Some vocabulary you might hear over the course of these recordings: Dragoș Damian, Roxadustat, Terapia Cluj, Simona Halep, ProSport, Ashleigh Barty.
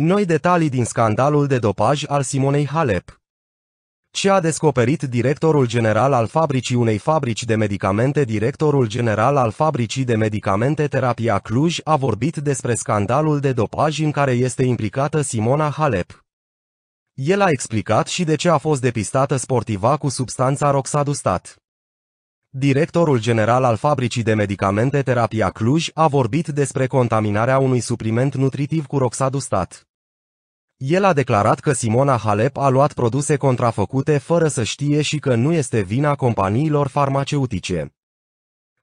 Noi detalii din scandalul de dopaj al Simonei Halep. Ce a descoperit directorul general al fabricii unei fabrici de medicamente? Directorul general al fabricii de medicamente Terapia Cluj a vorbit despre scandalul de dopaj în care este implicată Simona Halep. El a explicat și de ce a fost depistată sportiva cu substanța Roxadustat. Directorul general al fabricii de medicamente Terapia Cluj a vorbit despre contaminarea unui supliment nutritiv cu Roxadustat. El a declarat că Simona Halep a luat produse contrafăcute fără să știe și că nu este vina companiilor farmaceutice.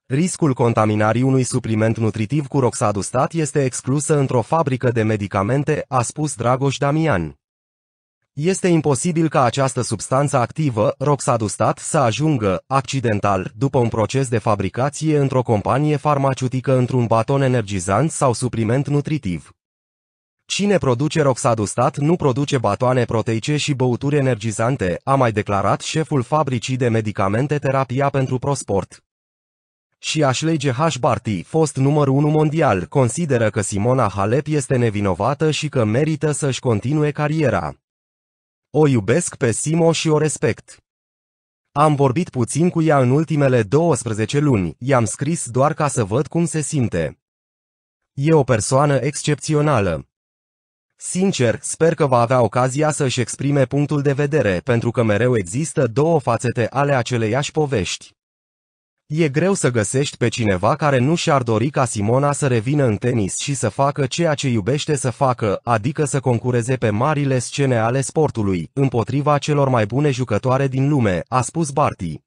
Riscul contaminării unui supliment nutritiv cu Roxadustat este exclusă într-o fabrică de medicamente, a spus Dragoș Damian. Este imposibil ca această substanță activă, Roxadustat, să ajungă, accidental, după un proces de fabricație într-o companie farmaceutică într-un baton energizant sau supliment nutritiv. Cine produce Roxadustat nu produce batoane proteice și băuturi energizante, a mai declarat șeful fabricii de medicamente Terapia pentru ProSport. Și Ashleigh Barty, fost numărul 1 mondial, consideră că Simona Halep este nevinovată și că merită să-și continue cariera. O iubesc pe Simo și o respect. Am vorbit puțin cu ea în ultimele 12 luni, i-am scris doar ca să văd cum se simte. E o persoană excepțională. Sincer, sper că va avea ocazia să-și exprime punctul de vedere, pentru că mereu există două fațete ale aceleiași povești. E greu să găsești pe cineva care nu și-ar dori ca Simona să revină în tenis și să facă ceea ce iubește să facă, adică să concureze pe marile scene ale sportului, împotriva celor mai bune jucătoare din lume, a spus Barty.